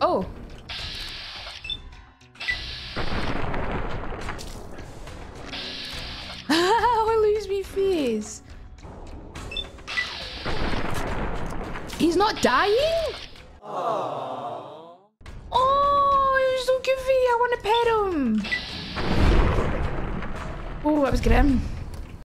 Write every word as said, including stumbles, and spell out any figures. Oh. I lose me face. He's not dying? Aww. Oh, he's so goofy. I want to pet him. Oh, that was grim.